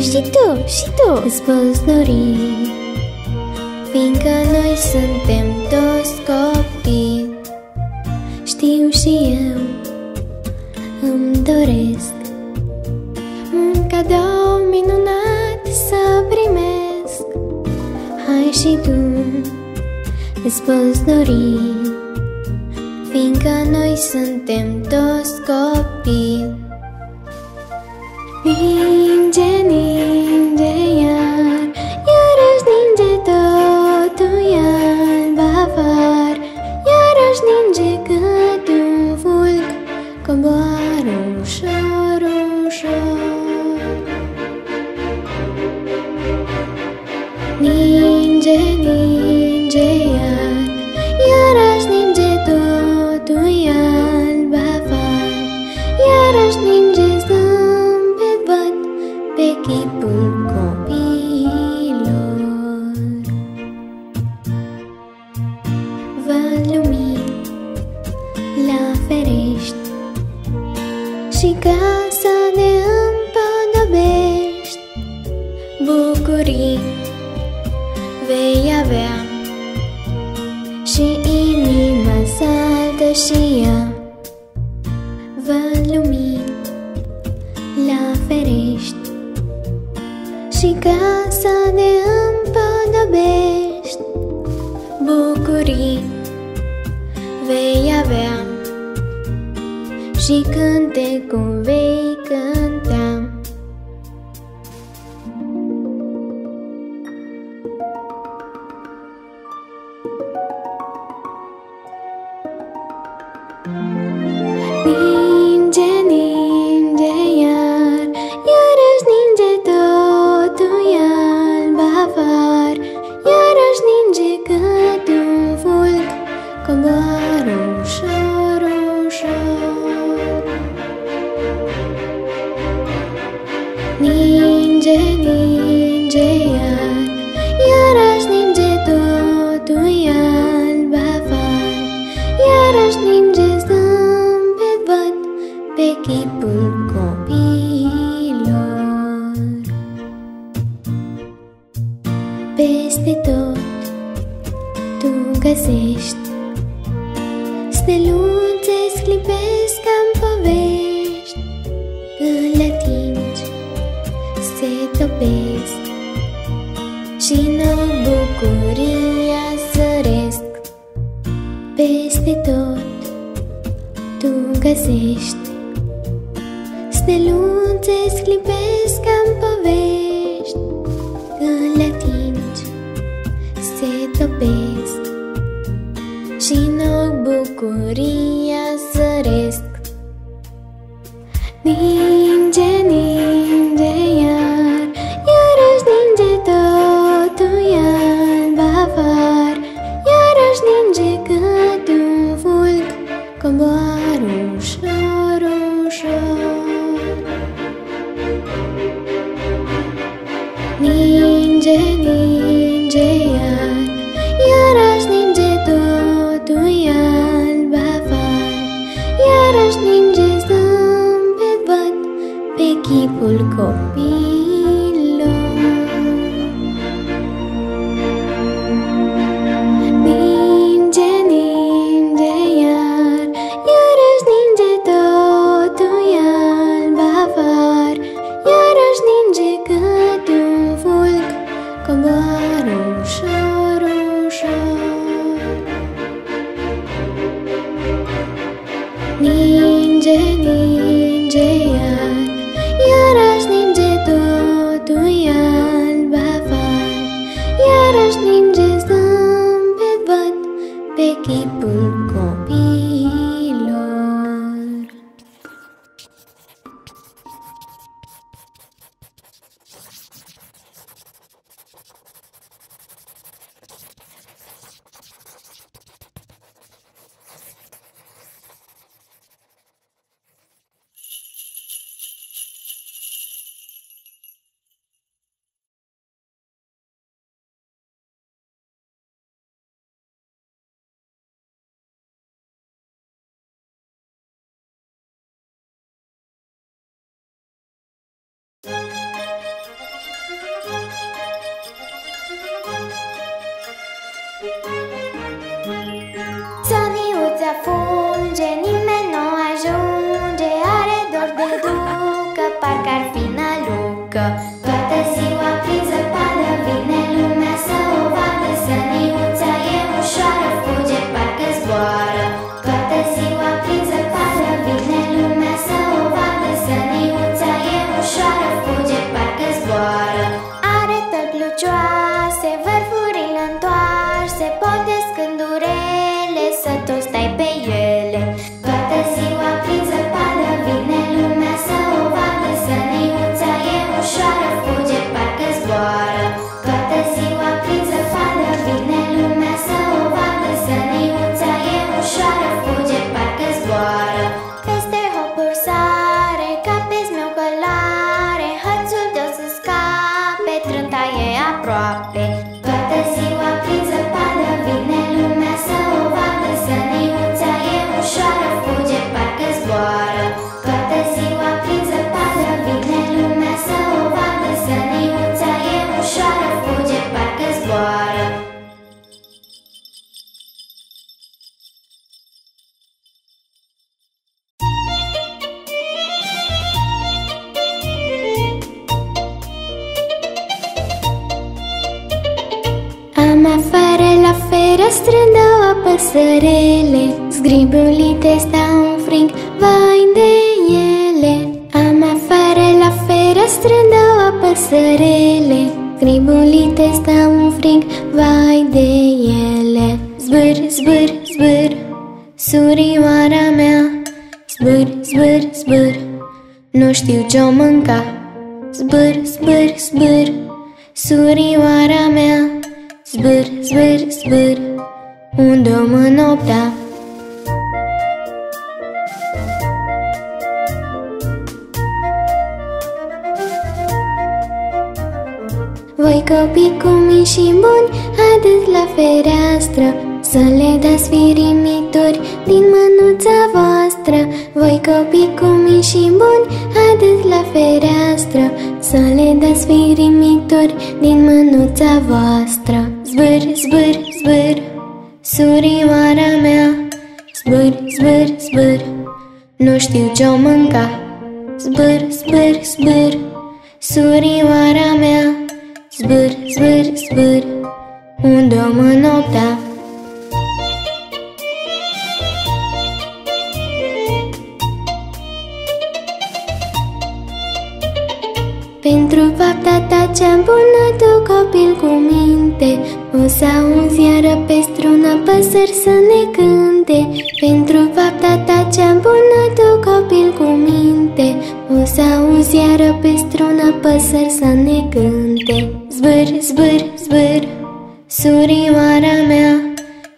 Și tu îți păzdori, fiindcă noi suntem toți copii. Știu și eu, îmi doresc un cadou minunat să primesc. Hai și tu îți păzdori, fiindcă noi suntem toți copii. Ninge iarăși ninge totul în bavar, iarăși ninge cât un fulg coboară ușor, ușor. Ninge iarăși ninge totul în bavar, iarăși ninge pe chipul copiilor. Văd lumini la ferești și casa ne împodobești. Bucurii vei avea și inima saltă și ea. Văd lumini la ferești și casa ne împodobești. Bucurii vei avea și cântecul vei cânta. Ninge iarăși ninge totul în bavar, iarăși ninge zâmbet văd pe chipul copiilor. Peste tot tu găsești steluțe-ți clipesc ca-n povești. Îl atingi, se topesc și nouă bucuria zăresc. Peste tot tu găsești steluțe-ți clipesc ca-n povești. Îl atingi, se topesc și nouă bucuria zăresc. Ninge iarăși ninge totul în bavar, iarăși ninge cât un fulg coboară ușor, ușor. Ninge iarăși ninge totul în bavar, iarăși ninge zâmbet văd pe chipul copiilor. Ninge iarăși ninge totul în bavar, iarăși ninge cât un fulg coboară ușor, ușor. Ninge iarăși ninge totul în bavar, iarăși ninge zâmbet văd pe chipul copiilor. strădau păsărele, zgribulite stau înfrâng, vai de ele. Am afară la fereastră dau păsărele, zgribulite stau înfrâng, vai de ele. Zbâr, zbâr, zbâr, surioara mea, zbâr, zbâr, zbâr, nu știu ce-o mânca. Zbâr, zbâr, zbâr, surioara mea, zbâr, zbâr, zbâr, unde-o mânopta. Voi copii cu mii și buni, haideți la fereastră să le dați firimituri din mânuța voastră. Voi copii cu mii și buni, haideți la fereastră să le dați firimituri din mânuța voastră. Zbâr, zbâr, zbâr, surioara mea, zbâr, zbâr, zbâr, nu știu ce-o mânca. Zbâr, zbâr, zbâr, surioara mea, zbâr, zbâr, zbâr, unde-o mânopta. Pentru fapta ta cea bună, tu copil cu minte, o să auzi iară pe strună păsări să ne cânte. Pentru fapta ta cea bună, tu copil cu minte, o să auzi iară pe strună păsări să ne cânte. Zbâr, zbâr, zbâr, surioara mea,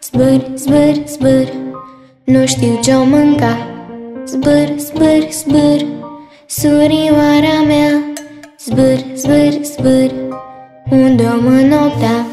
zbâr, zbâr, zbâr, nu știu ce-o mânca. Zbâr, zbâr, zbâr, surioara mea, zbâr, zbâr, zbâr, unde-o mânopta.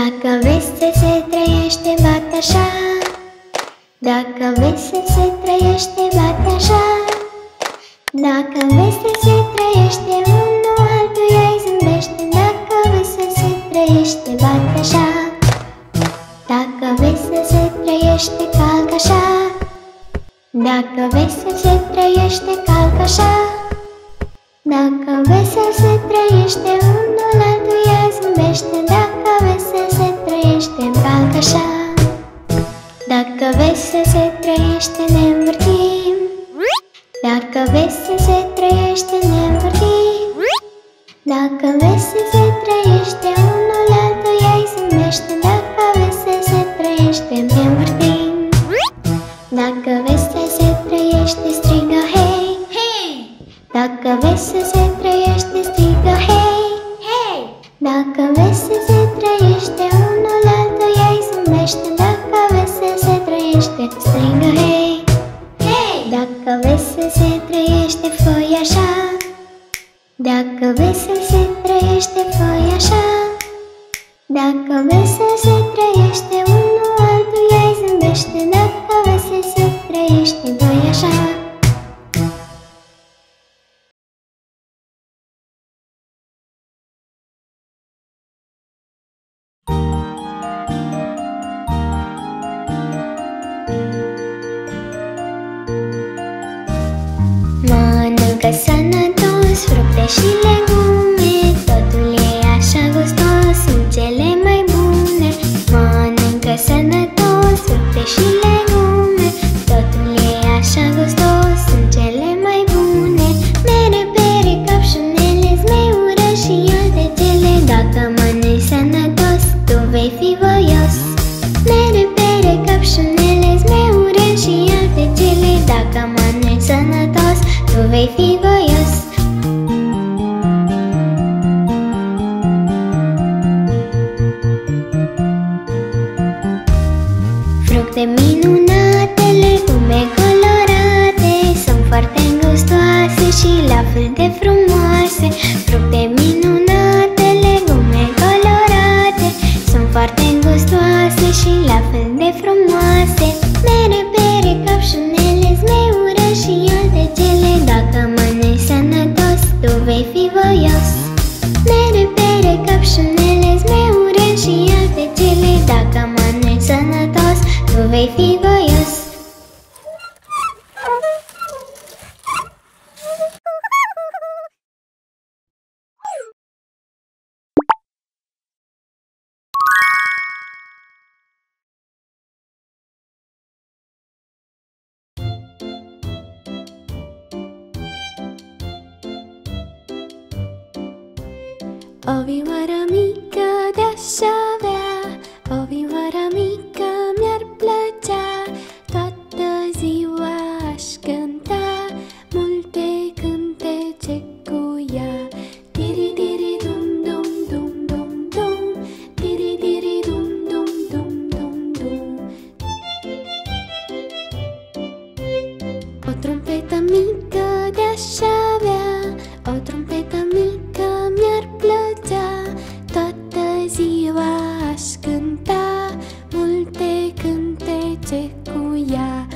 Dacă vezi să se trăiește, bat așa. Dacă vezi să se trăiește, bat așa. Dacă vezi să se trăiește, unul altuia îi zâmbește. Dacă vezi să se trăiește, bat așa. Dacă vezi să se trăiește, calcă așa. Dacă vezi să se trăiește, calcă așa. Dacă vezi să se trăiește, unul altuia îi zâmbește. Dacă vezi să se trăiește, calcă așa. Dacă vezi să se trăiește, ne învârtim. Dacă vezi să se trăiește, ne învârtim. Dacă vezi să se trăiește, unul altuia îi zâmbește. Dacă vezi să se trăiește, ne învârtim. Dacă vezi să se trăiește, strigă hei, hei. Dacă vezi să se trăiește, strigă hei, hei. Dacă vezi să se trăiește, unul altuia îi zâmbește. Dacă vezi să se trăiește, strigă hei, hei. Dacă vezi să se trăiește, fă-i așa. Dacă vezi să se trăiește, fă-i așa. Dacă vezi să se trăiește, unul altuia îi zâmbește. Dacă vezi să se trăiește, fă-i așa. Mănâncă sănătos fructe și legume, totul e așa gustos, sunt cele mai bune. Mănâncă sănătos fructe și legume, totul e așa gustos, sunt cele mai bune. Mere, pere, capșunele, zmeură și alte cele, dacă mănânci sănătos, tu vei fi voios. Mere, pere, capșunele, zmeură și alte cele, dacă mănânci sănătos, tu vei fi voios. Fructe minunate, legume colorate, sunt foarte gustoase și la fel de frumoase. Fructe minunate, foarte gustoase și la fel de frumoase. Mere, pere, capșunele, zmeură și alte cele. Dacă mănânci sănătos, tu vei fi voios. Mere, pere, capșunele, zmeură și alte cele. Dacă mănânci sănătos, tu vei fi voios. O vioară mică de-aș avea, o vioară mică mi-ar plăcea. Toată ziua aș cânta multe cântece cu ea. Tiri, tiri, dum, dum, dum, dum, dum. Tiri, tiri, dum, dum, dum, dum, dum. O trompetă mică de-aș avea, o trompetă mică mi-ar plăcea. Toată ziua aș cânta multe cântece cu ea.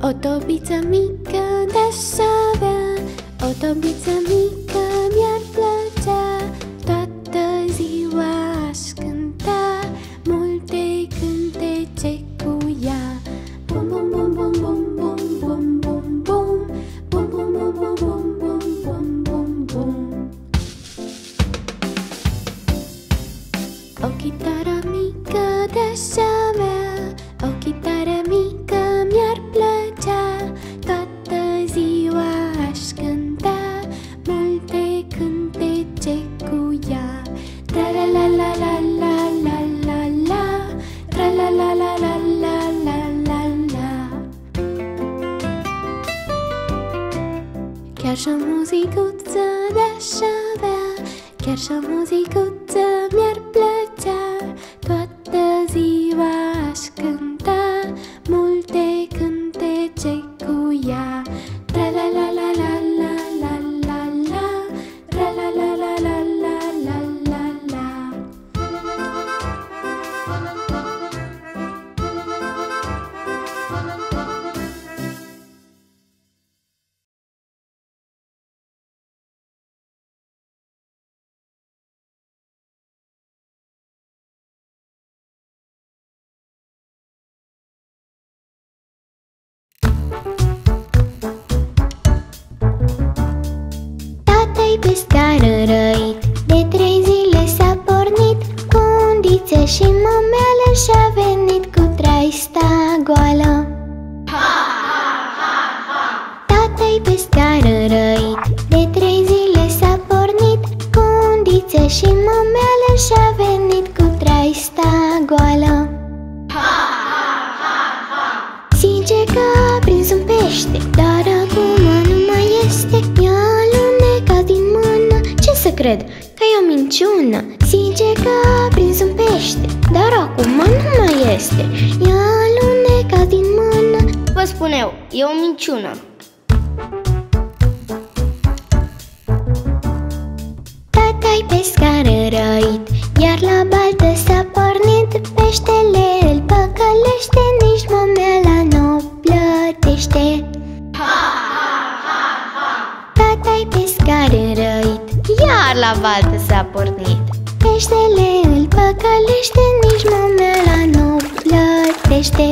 O tobiță mică de-aș avea, o tobiță mică mi-ar plăcea. Toată ziua aș cânta multe cântece cu ea. Bum bum bum bum bum bum bum bum bum. Bum bum bum bum bum bum bum bum bum. O chitară mică de-aș avea, o chitară mică mi-ar plăcea. Toată ziua aș cânta multe cântece cu ea. Tra la la la la la la la la. Tra la la la la la la la la. Chiar și-o muzicuță de-aș avea, chiar și-o muzicuță mi-ar plăcea. Toată ziua aș cânta multe cântece cu ea. Tra la la la la la la la la. Tra la la la la la la la la. Tata-i pe scară răit, de 3 zile s-a pornit. Cu undițe și momeală și-a venit cu traista goală. Tata-i pe scară răit, de 3 zile s-a pornit. Cu undițe și momeală și-a venit cu traista goală. Zice că a prins un pește, dar acum nu mai este. I-a alunecat din mână, ce să cred, că e o minciună. Zice că a prins un pește, dar acum nu mai este. I-a alunecat din mână. Vă spun eu, e o minciună. Tata-i pe scară răit, iar la baltă s-a pornit. Peștele îl păcălește, nici momeala n-o plătește. Tata-i pe scară răit, iar la baltă s-a pornit. Peștele îl păcălește, nici momeala n-o plătește.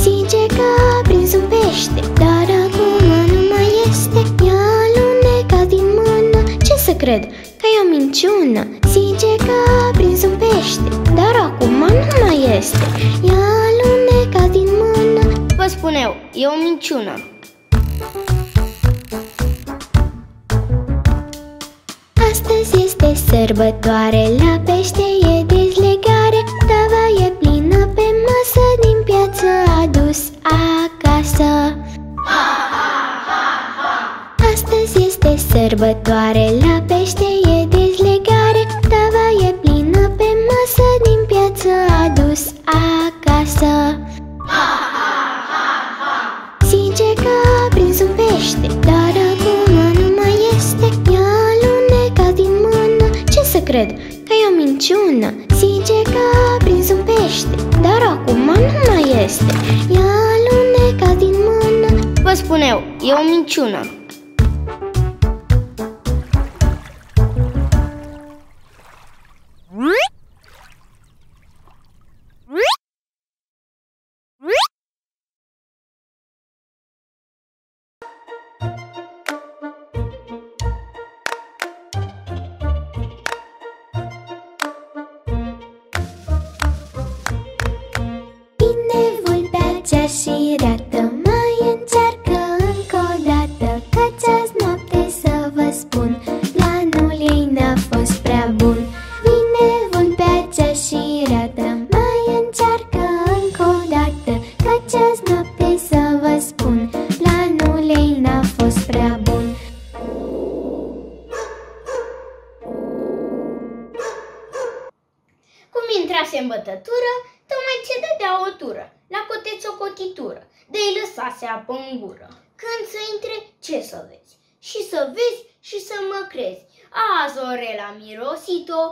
Zice că a prins un pește, dar acum nu mai este. I-a alunecat din mână, ce să cred, că e o minciună. Zice că a prins un pește, dar acum nu mai este. I-a alunecat din mână. Vă spun eu, e o minciună. Astăzi este sărbătoare, la pește e dezlegare. Tava e plină pe masă, din piață a dus acasă. Astăzi este sărbătoare, la pește e dezlegare. Tava e plină pe masă, din piață a dus acasă. cred că e o minciună. Zice că a prins un pește, dar acum nu mai este. Ia luneca din mână. Vă spun eu, e o minciună. Și rată mai încearcă încă o dată, căci azi noapte să vă spun, planul ei n-a fost prea bun. Vine vulpea și rată mai încearcă încă o dată, căci azi noapte să vă spun, planul ei n-a fost prea bun. Cum intrase în bătătură, tocmai ce dădea o tură, la coteț o cotitură, de-i lăsase apă în gură. Când să intre, ce să vezi? Și să vezi și să mă crezi. A, zorela mirosit-o,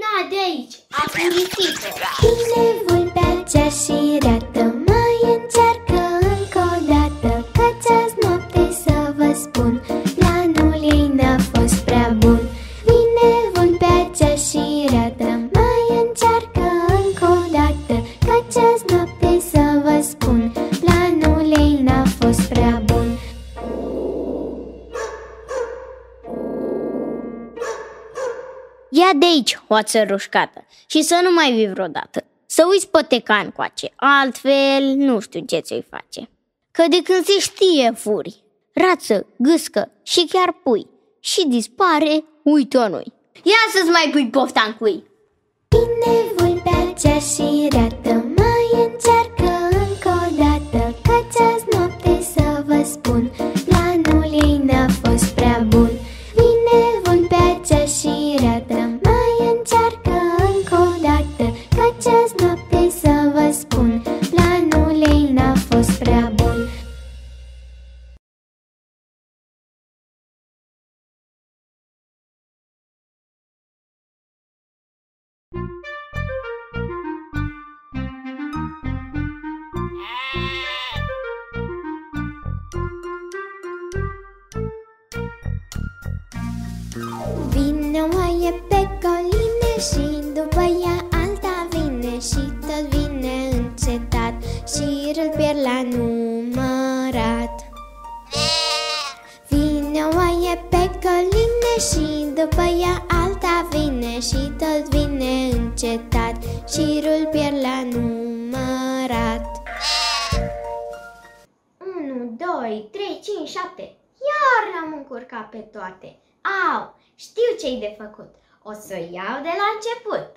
na, de aici a purisit-o. Bine, vulpea cea și rată mai încearcă încă o dată, căci azi noapte să vă spun, planul ei n-a fost prea bun. Bine, vulpea cea și rată mai încearcă încă o dată, căci azi noapte să vă spun, planul ei n-a fost prea bun. Ia de aici, hoață roșcată, și să nu mai vii vreodată, să uiți pe tecan coace, altfel nu știu ce ți-i face. Că de când se știe furi, rață, gâscă și chiar pui, și dispare, uită noi. Ia să-ți mai pui pofta în cui. Bine, vulpea cea și rată mai încearcă încă o dată, căci azi noapte să vă spun, planul ei n-a fost prea bun. Vine vulpea cea și rată mai încearcă încă o dată, căci azi noapte să vă spun, planul ei n-a fost prea bun. Vine o oaie pe coline și după ea alta vine, și tot vine încetat și îl pierd la numărat. Vine o oaie pe coline și după ea alta vine, și tot vine încetat și îl pierd la numărat. 1, 2, 3, 5, 7. Iar l-am încurcat pe toate. Au, știu ce-i de făcut, o să iau de la început.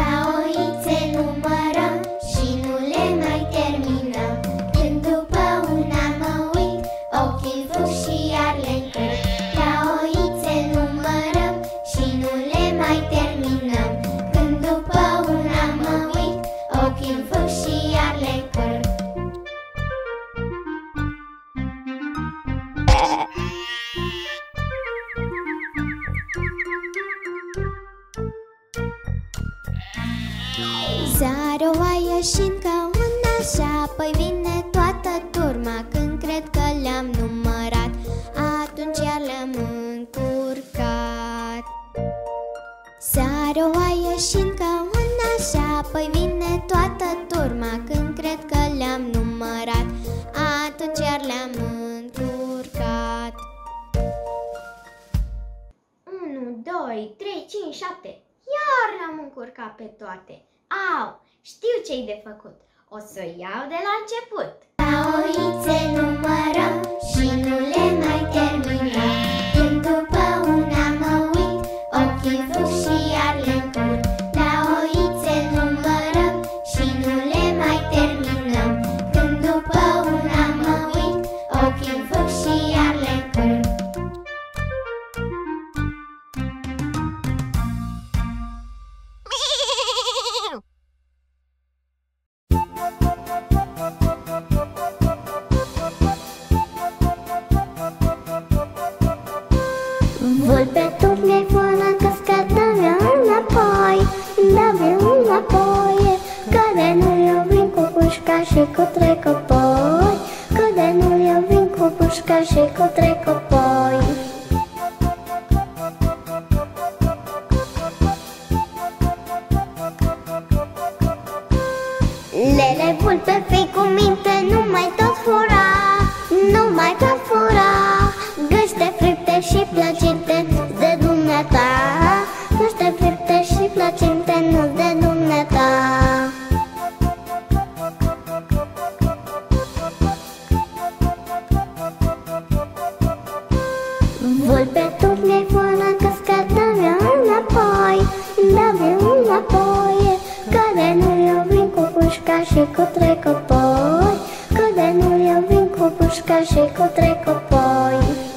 Ca oițe numărăm și nu le mai terminăm. Când după una mă uit, ochii fug și iar le încurc. Ca oițe numărăm și nu le mai terminăm. Când după una mă uit, ochii fug și iar le încurc. Zare o oaie și încă una, și apoi vine toată turma. Când cred că le-am numărat, atunci iar le-am încurcat. Zare o oaie și încă una, și apoi vine toată turma. Când cred că le-am numărat, atunci iar le-am încurcat. 1, 2, 3, 5, 7. Iar le-am încurcat pe toate. Au, știu ce-i de făcut, o să iau de la început. Ca oițe numărăm și nu le mai terminăm. Când după una mă uit, ochii fug și iar le încurc. La oițe numărăm și nu le mai terminăm. Când după una mă uit, ochii fug și iar le încurc. Bye. cu trei copoi, că de nu eu vin cu pușca și cu trei copoi. Lele, vulpe, fii cu minte, nu mai tot fura, nu mai tot fura gâște fripte și plăcinte de dumneata, gâște fripte și plăcinte nu de dumneata. Vulpe, tu mi-ai fără căscă, dă-mi înapoi, dă-mi înapoi, că de nu eu vin cu pușca și cu trei copoi, că de nu eu vin cu pușca și cu trei copoi.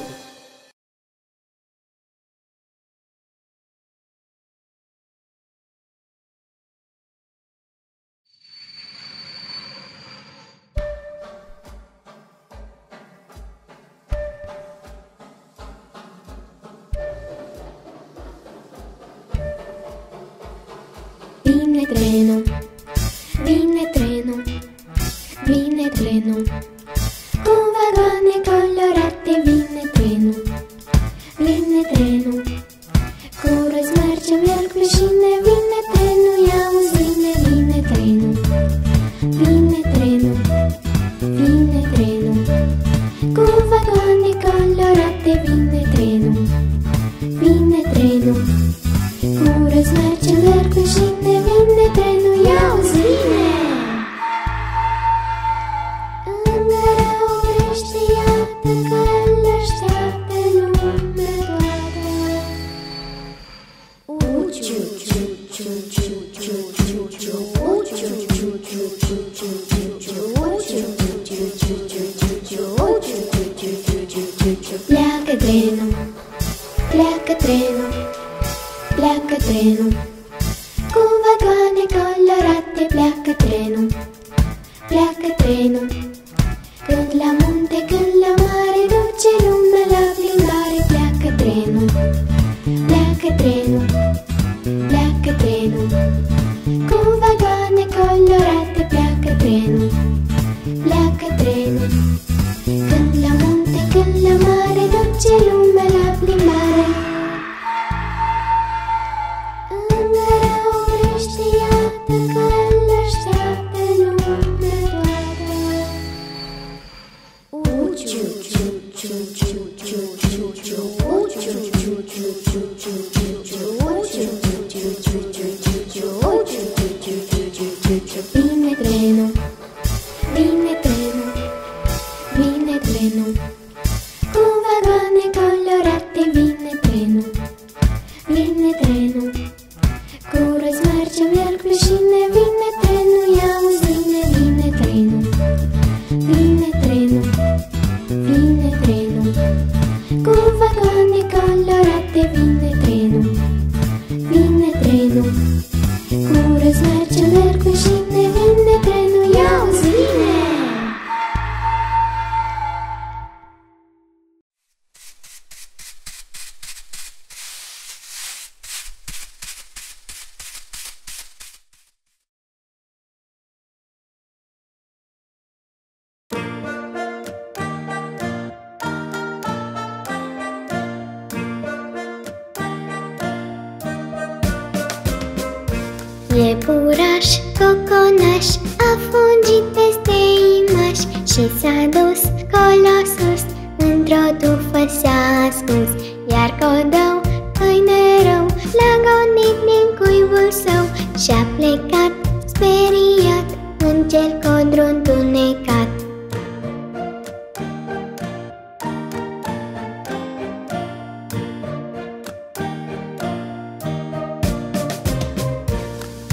Iepuraș, coconaș, a fugit peste imaș și s-a dus colo sus, într-o tufă s-a ascuns. Iar codău, îi nerău, l-a gonit din cuibul său și-a plecat speriat în cel codru-ntunecat.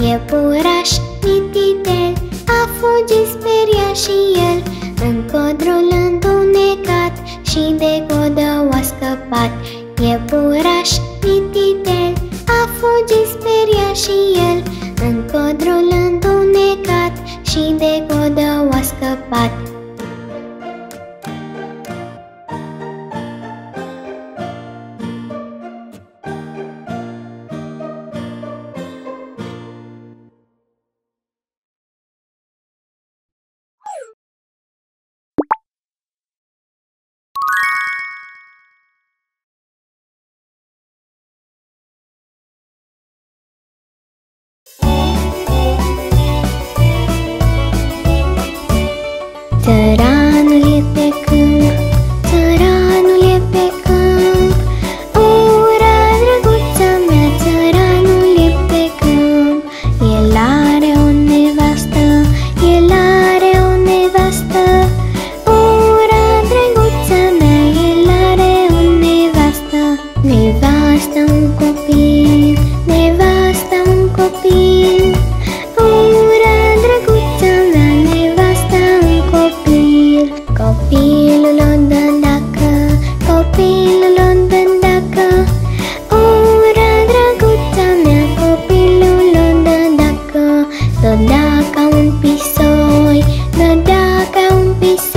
Iepuraș, mititel, a fugit speriat și el în codrul întunecat și de codău a scăpat. Iepuraș, mititel, a fugit speriat și el în codrul întunecat și de codău a scăpat. Nu se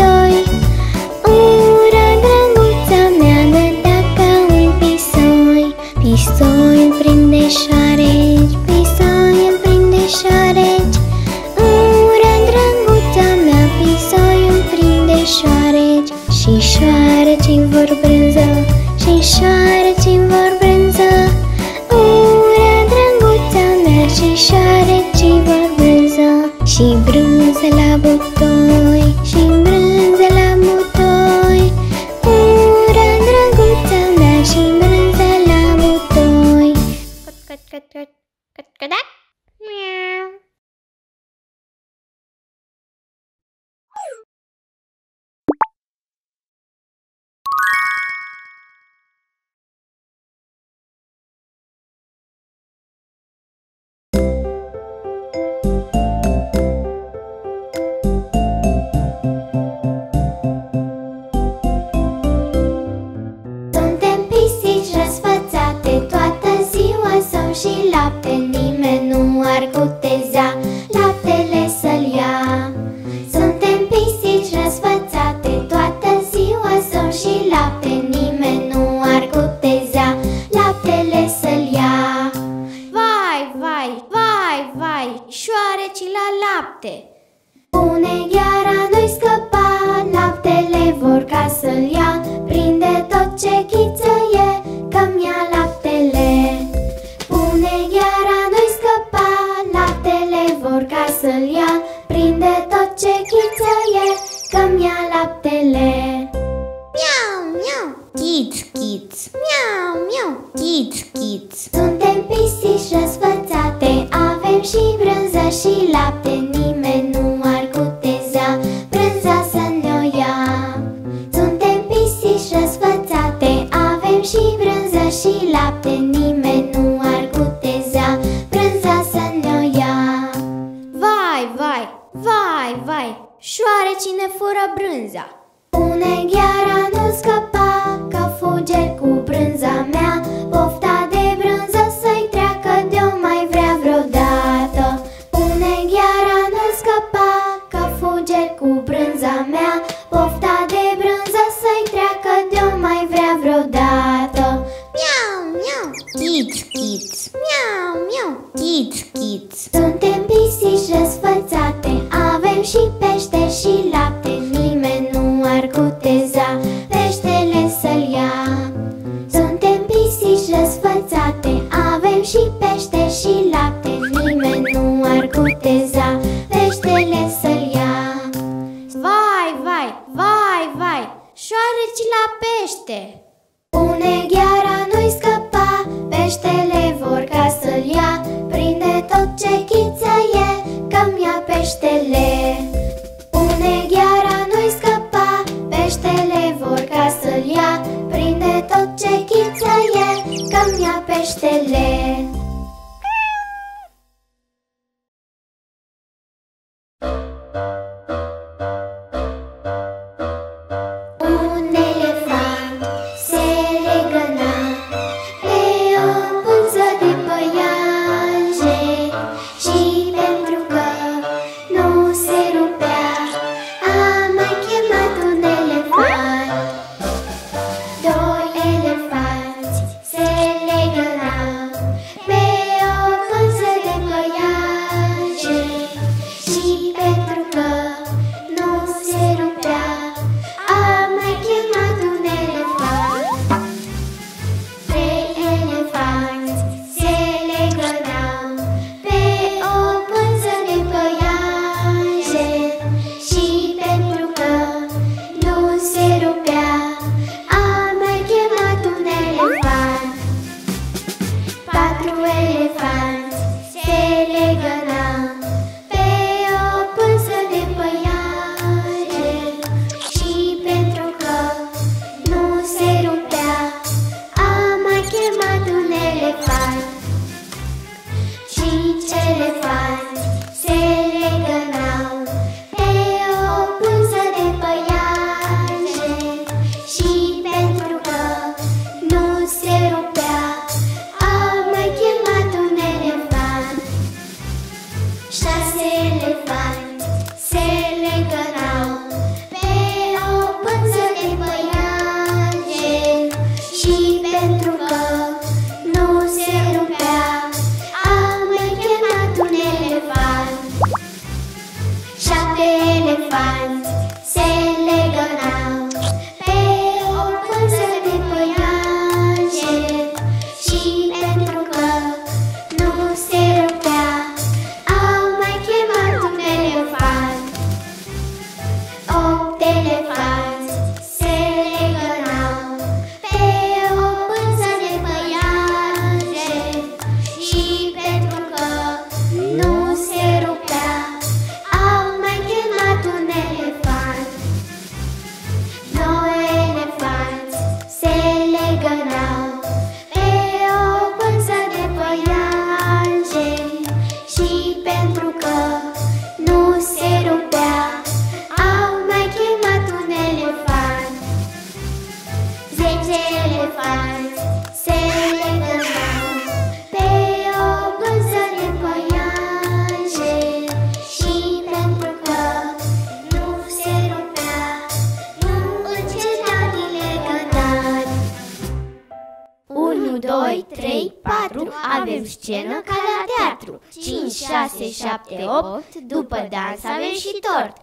4 avem scenă ca la teatru, 5, 6, 7, 8, după dans avem și tort.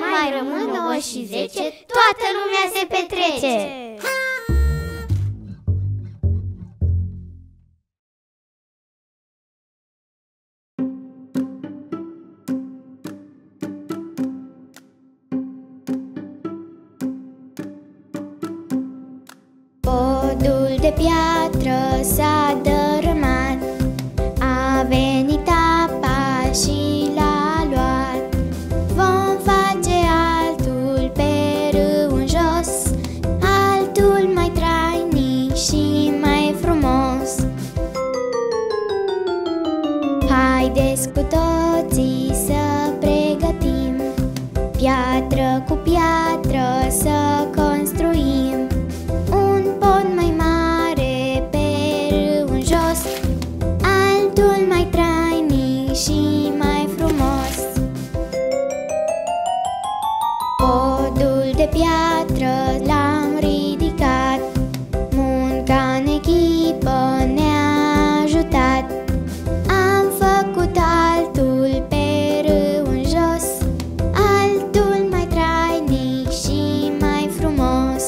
Mai rămân 9 și 10, toată lumea se petrece! Podul de piatră s-a dărâmat, a venit apa și l-a luat. Vom face altul pe râu în jos, altul mai trainic și mai frumos. Haideți cu toții să pregătim, piatră cu piatră să construim un pod mai mare pe râu în jos, altul mai trainic și mai frumos. Podul de piatră l-am ridicat, munca în echipă ne-a ajutat. Am făcut altul pe râu în jos, altul mai trainic și mai frumos.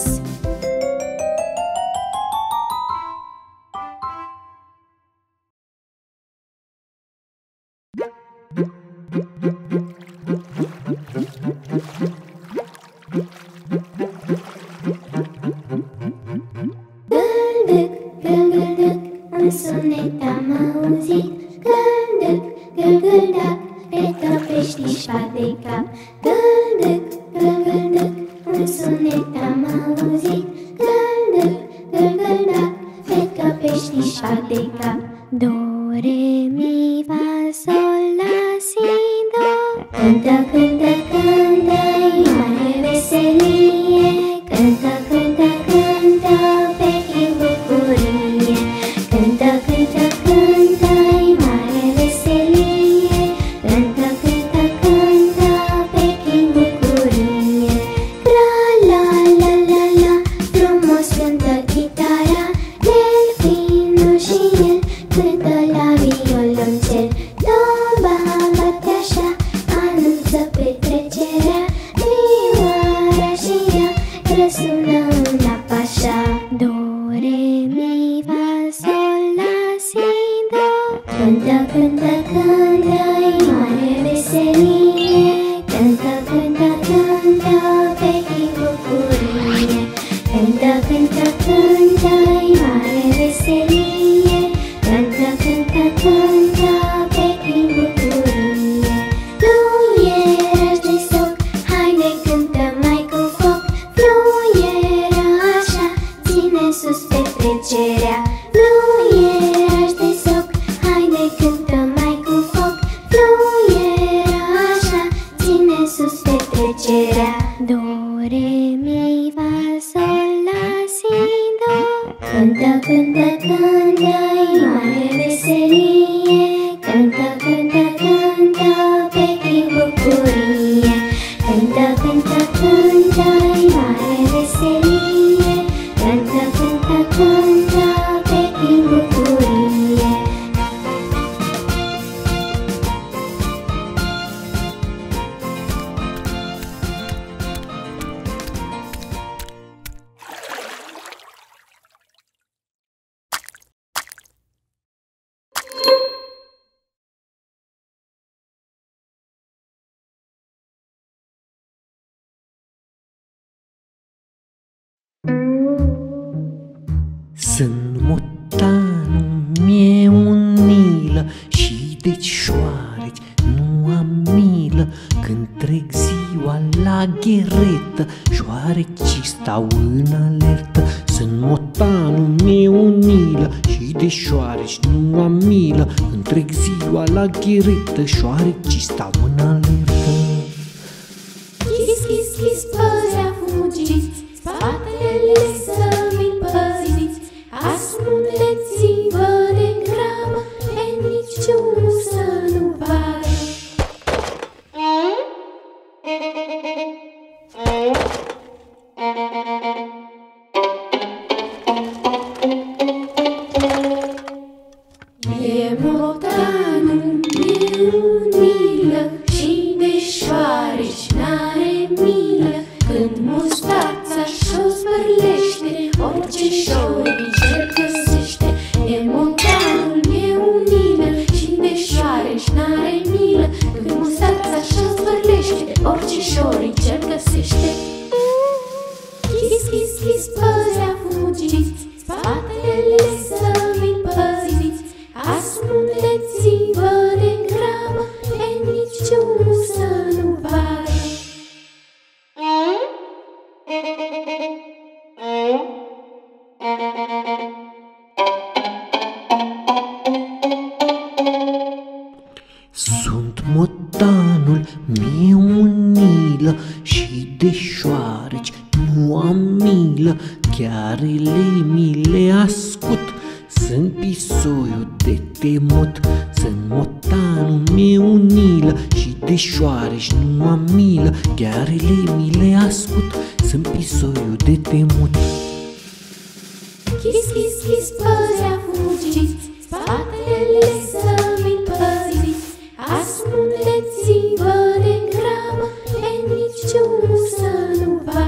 Sunt motanul, mie un nilă, și de șoareci nu am milă. Când trec ziua la gheretă, șoarecii stau în alertă. Sunt motanul, mie un nilă, și de șoareci nu am milă. Când trec ziua la gheretă, șoarecii stau în alertă. Chis, chis, chis, păzea fugiți, spatele să-mi păziți. Ascundeți-vă de grabă, pe niciunul să nu vadă. viața și-o zbârlește, orice șori ce găsește. E montanul, e unină și deșoare și n-are milă, când mustața și-o zbârlește, orice șori ce găsește. Chis, chis, chis, păzea fugiți, spatele să-mi păziți, ascundeți-vă de grabă, e niciunul să nu vadă. Sunt motanul, mi-e unilă și de șoareci nu am milă, chiarele mi le ascut, sunt pisoiul de temut. Sunt motanul, mi-e unilă și de șoareci nu am milă, chiarele mi le ascut, sunt pisoiul de temut. Chis, chis, chis, păzea fugiți, spatele să-mi păziți, ascundeți-vă de grabă, pe niciunul să nu vadă.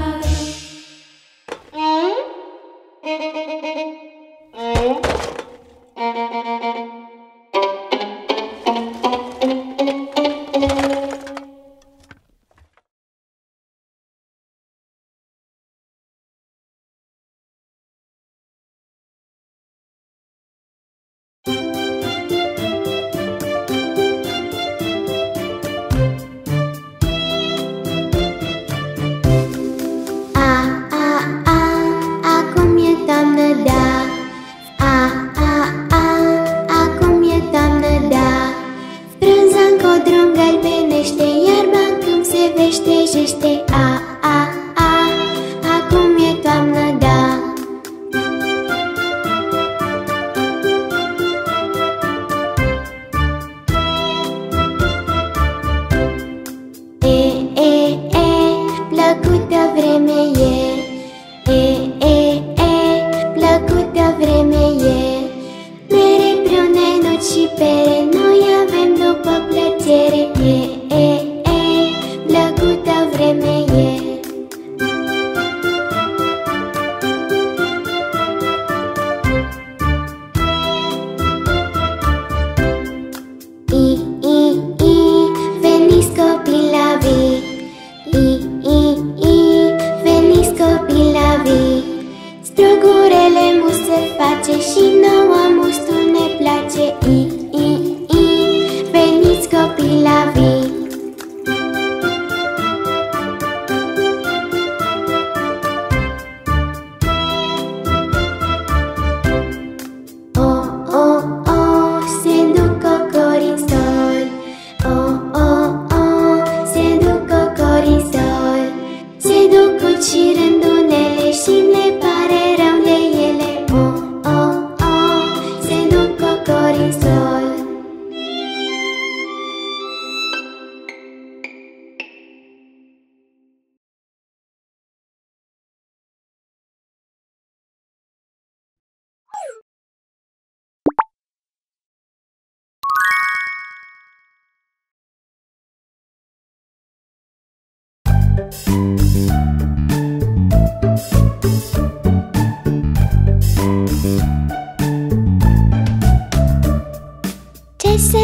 Ce se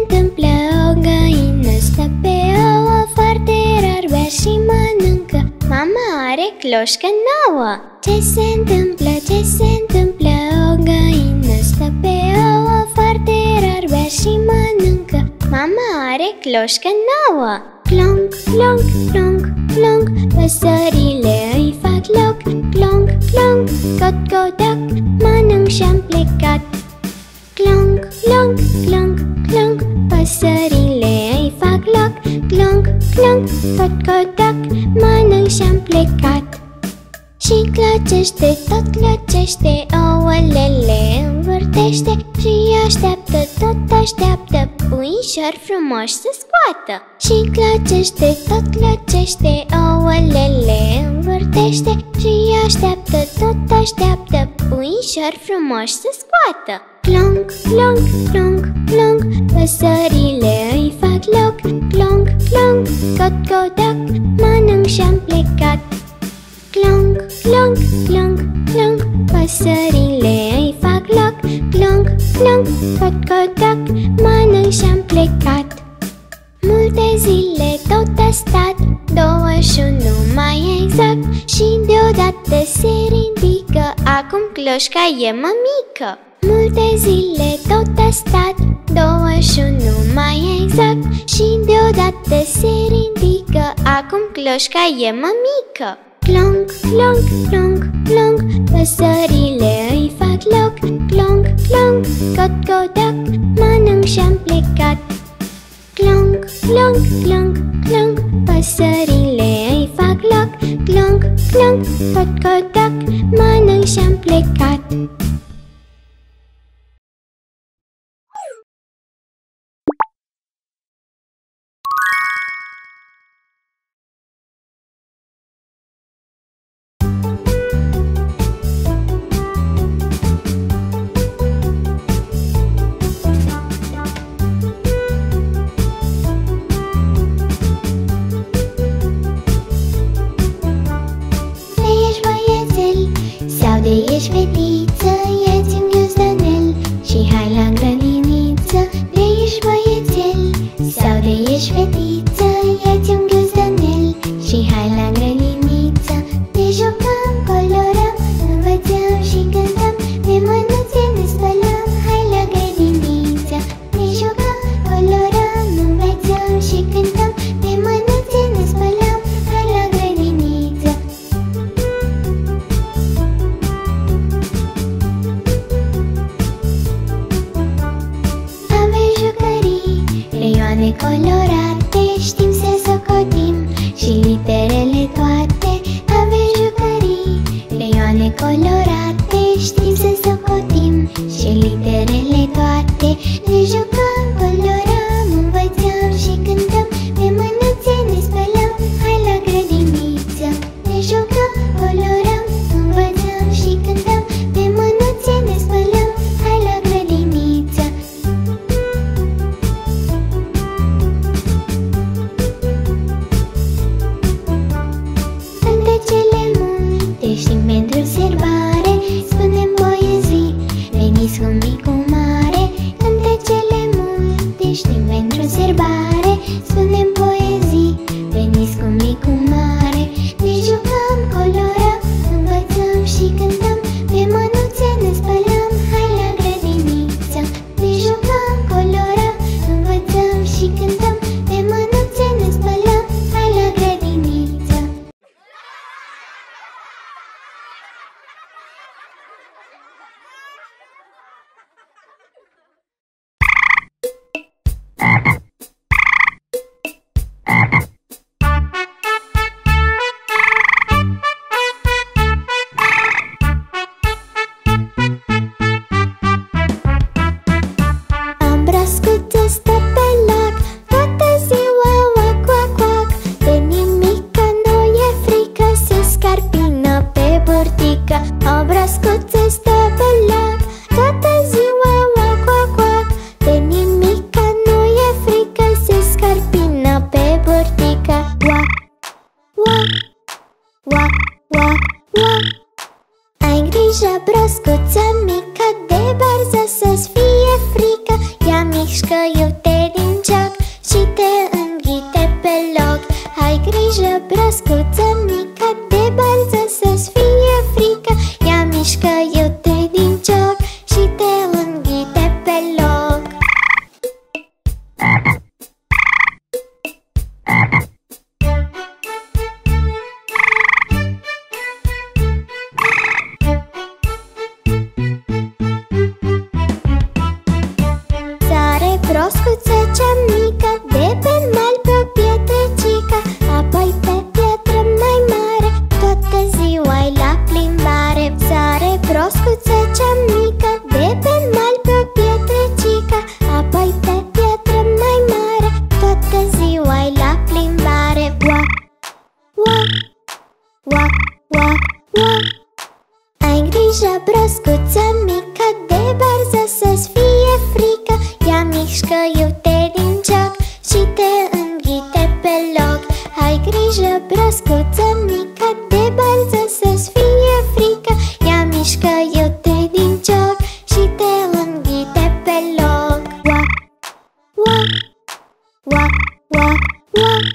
întâmplă? O găină stă pe ouă, foarte rar bea și mănâncă, mama are cloșcă nouă. Ce se întâmplă? Ce se întâmplă? O găină stă pe ouă, foarte rar bea și mănâncă, mama are cloșcă nouă. Clonc, clonc, clonc, clonc, păsările îi fac loc. Clonc, clonc, cot, cotac, mănânc și-am plecat. Clonc, clonc, clonc, clonc, păsările îi fac loc. Clonc, clonc, tot cotac, mănânc și-am plecat. Și clăcește, tot clăcește, ouălele învârtește și așteaptă, tot așteaptă, puișor frumoși să scoată. Și clăcește, tot clăcește, ouălele învârtește și așteaptă, tot așteaptă puișori frumoși să scoată. Clonk, clonk, clonk, clonk, păsările îi fac loc. Clonk, clonk, cot, codac, mănânc și-am plecat. Clonk, clonk, clonk, clonk, păsările îi fac loc. Clonk, clonk, cot, codac, mănânc și-am plecat. Multe zile tot a stat, 21 mai exact, și deodată se ridică, acum cloșca e mămică. Multe zile tot a stat, 21 mai exact, și deodată se ridică, acum cloșca e mămică. Clonk, clonk, clonk, clonk, păsările îi fac loc. Clonk, clonk, cot, codac, mănânc și-am plecat. Clonk, clonk, clonk, clonk, păsările îi fac loc. Clonk, clonk, cot, codac, mănânc și-am plecat. De ești fetiță, ia-ți un ghiozdanel și hai la grădiniță. De ești băiețel sau de ești fetiță, ia-ți un ghiozdanel și hai la grădiniță. Ne jucam, colorăm, învățăm și cântăm, de mânuțe ne spălăm, hai la grădiniță. Ne jucam, colorăm, învățăm și cântăm, de mânuțe ne spălăm, hai la grădiniță. Colorate, știm să socotim și literele toate. Avem jucării, leioane colorate, știm să socotim și literele toate. Ne jucăm, colorăm, învățăm și cântăm, pe mânuțe ne spălăm, hai la grădiniță. Ne jucăm, colorăm, învățăm și cântăm, pe mânuțe ne spălăm, hai la grădiniță. Știm pentru serbare, spunem poezii, veniți cu micu mare. Cânte cele multe, știm pentru serbare, spunem poezii, veniți cu micu mare. Ne jucăm, colorăm, învățăm și cântăm, pe mânuțe ne spălăm, hai la grădiniță. Ne jucăm, colorăm, învățăm și cântăm, pe mânuțe ne spălăm, hai la grădiniță. Mică de pe mal pe o pietricică, apoi pe pietră mai mare. grijă, broscuță mică, de barză să-ți fie frică. Ia mișcă iute din joc și te înghite pe loc. Ai grijă, broscuță mică, de barză să-ți fie frică. Ia mișcă iute din joc și te înghite pe loc. Oac, oac, oac, oac, oac.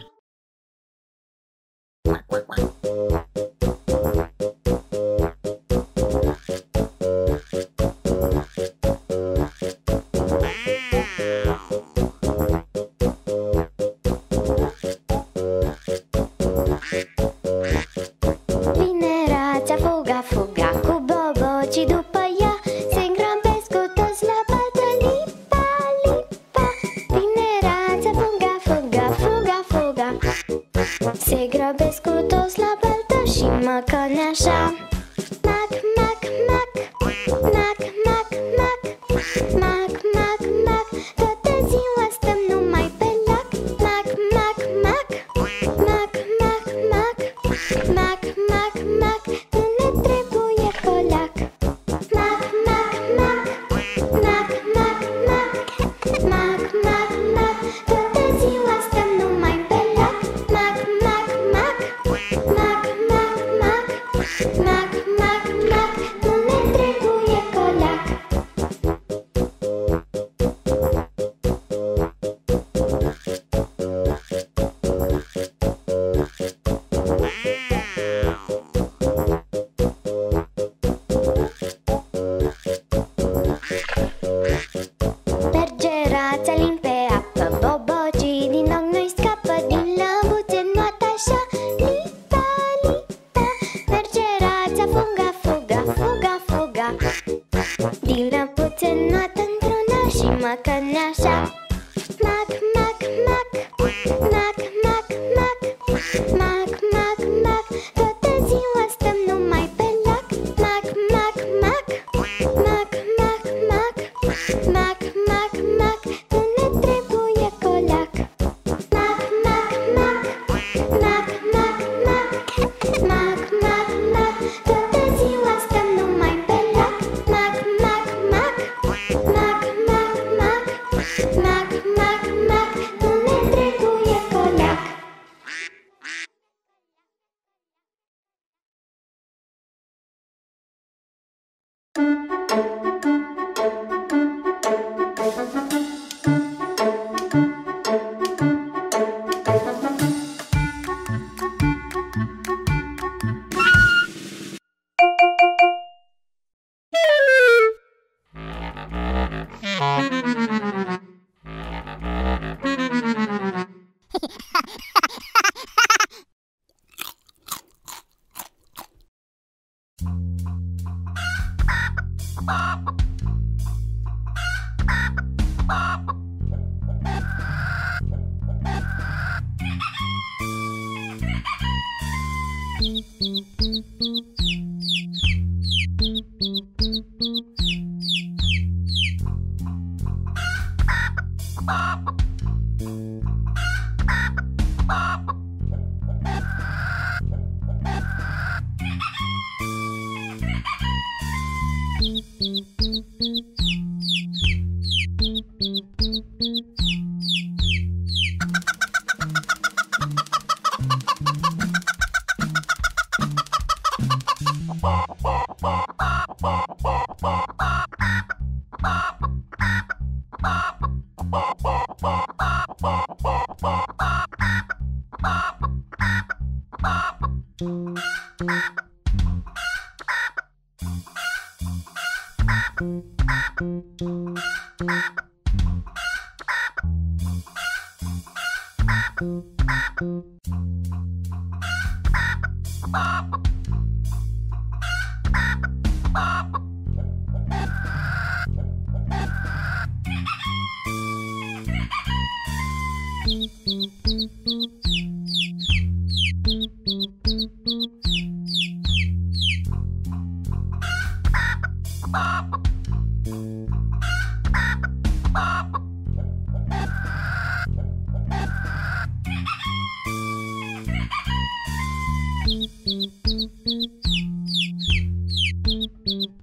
Beep, beep.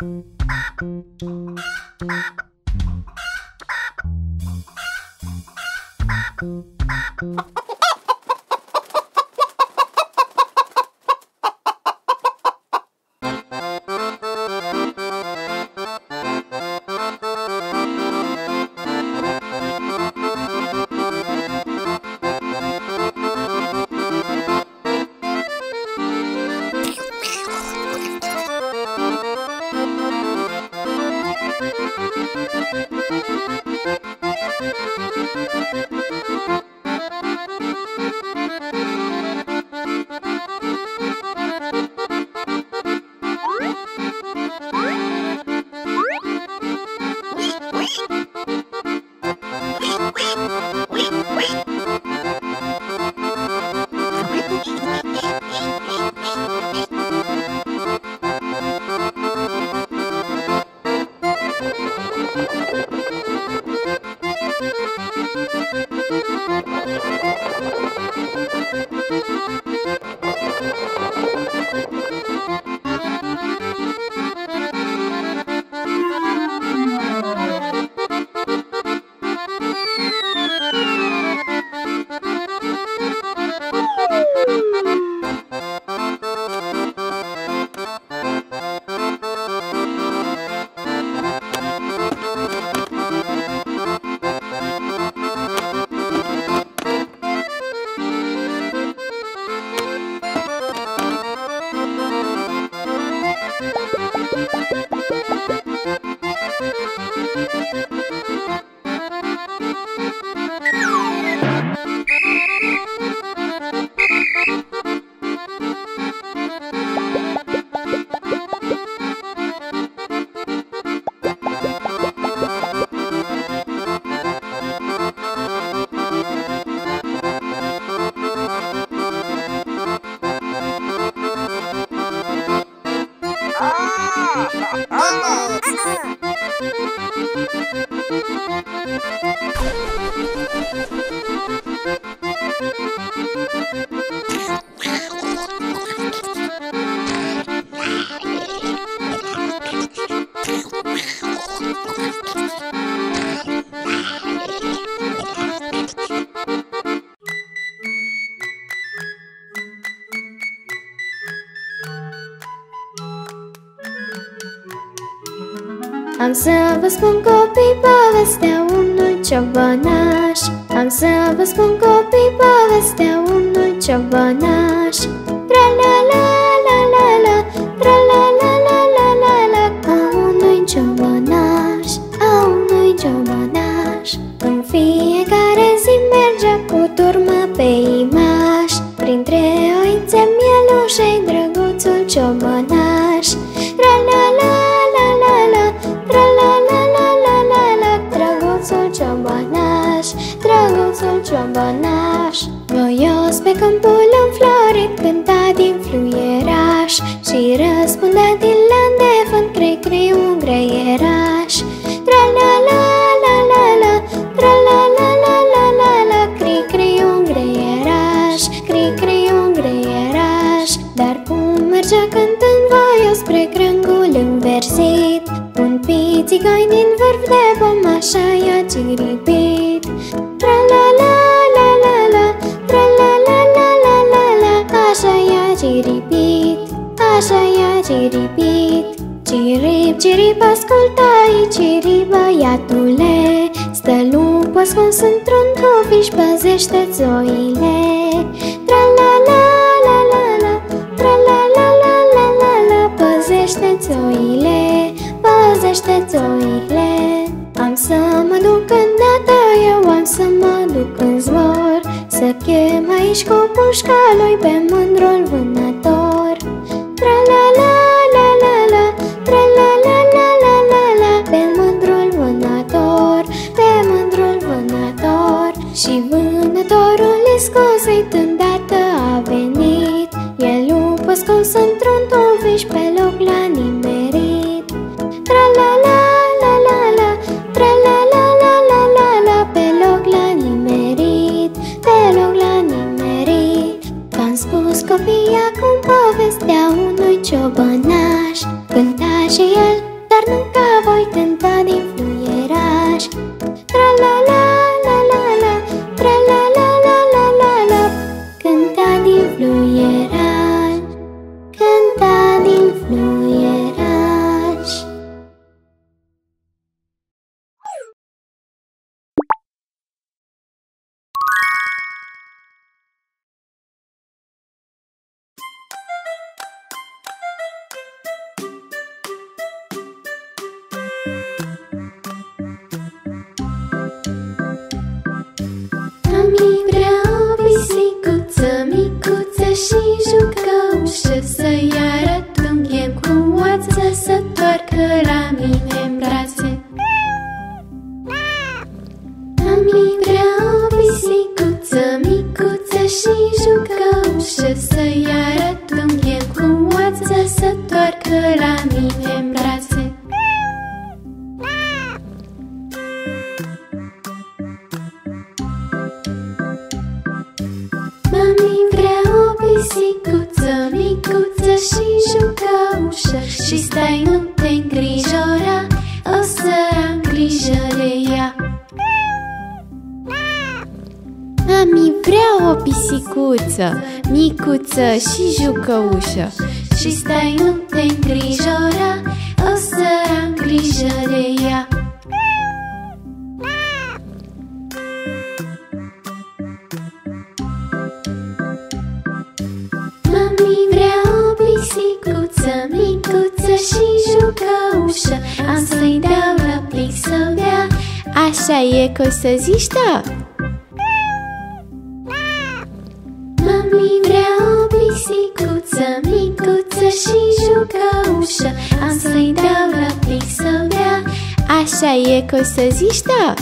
Am să vă spun, copii, povestea unui ciobănaș. Am să vă spun, copii, povestea unui ciobănaș. Tra-la-la-la-la-la, tra-la-la-la-la-la, a unui ciobănaș, a unui ciobănaș. În fiecare zi mergea cu turma pe Imaș, printre oițe, mielușe-i drăguțul ciobănaș. Drăguțul ciobănaș, voios pe câmpul înflorit, cânta din fluieraș și răspundea din landef în crecri un greieraș. Tra-la-la-la-la-la, tra-la-la-la-la-la, cri-cri un greieraș, cri-cri un greieraș. Dar cum mergea cântând voios spre crângul înverzit, un pițigoi din vârf de pom așa i-a ciripit. Tra-la-la-la-la-la, tra-la-la-la-la-la-la, așa i-a ciripit, așa i-a ciripit. Cirip, cirip, ascultai, ciribă, iatule, stă lupul ascuns într-un tufiș, păzește-ți oile. Tra-la-la-la-la-la, tra-la-la-la-la-la, păzește-ți oile, păzește-ți oile. Am să mă duc îndată, eu am să mă duc în zbor, să chem aici cu pușca lui pe mândrul vânător. Tra-la-la-la-la-la, tra-la-la-la-la-la, pe mândrul vânător, pe mândrul vânător. Și vânătorul iscusit îndată a venit, e lupul scuns într-un tufiș pe loc l-a nimerit. Tra-la-la, copii, acum povestea unui ciobănaș, cânta și el Dar nunca voi tenta din fluieraș. Tra-la-la-la-la-la, tra-la-la-la-la-la-la. Cânta din fluieraș, cânta din fluieraș. Și jucăm și să-i arătăm chem cu oață să toarcă la mine în brațe. Mami vrea o pisicuță micuță și jucăm și să-i arătăm chem cu oață să toarcă la mine în brațe. Mami vrea pisicuță micuță și jucă ușa. Și stai, nu te îngrijora, o să am grijă de ea. Mami vrea o pisicuță micuță și jucă ușa. Și stai, nu te îngrijora, o să am grijă de ea. Micuță și jucă ușa. Am să-i dau la plic să bea. Așa e că o să zici da. Mami vrea o pisicuță micuță și jucă ușa. Am să-i dau la plic să bea. Așa e că o să zici da.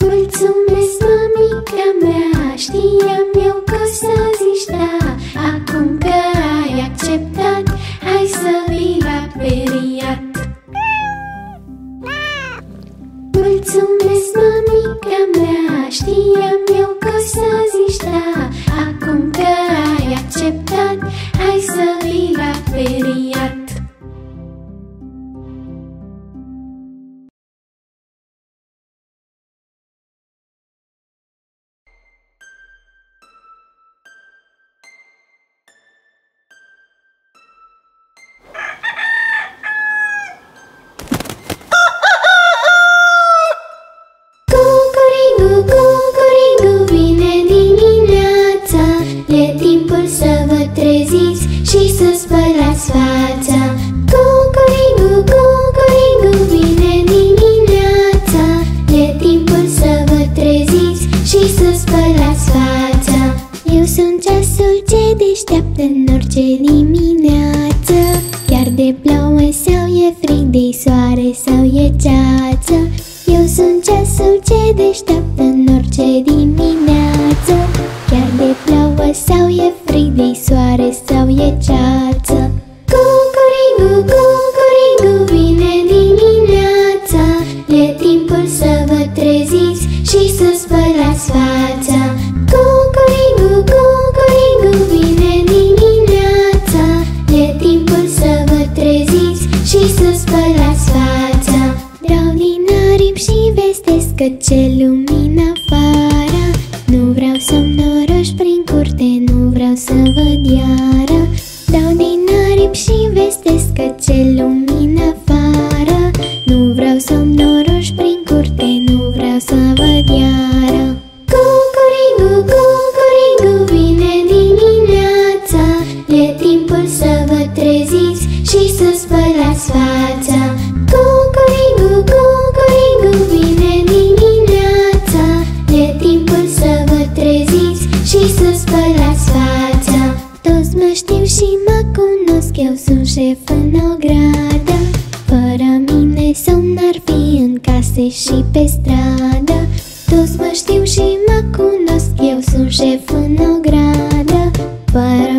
Mulțumesc, mămica mea, știam eu că o să zici da. Acum că ai acceptat, hai să vii la Periat. Mulțumesc, mămica mea, știam eu că o să zici da. Acum că ai acceptat, hai să vii la Periat. Toți mă știu și mă cunosc, eu sunt șef în ogradă.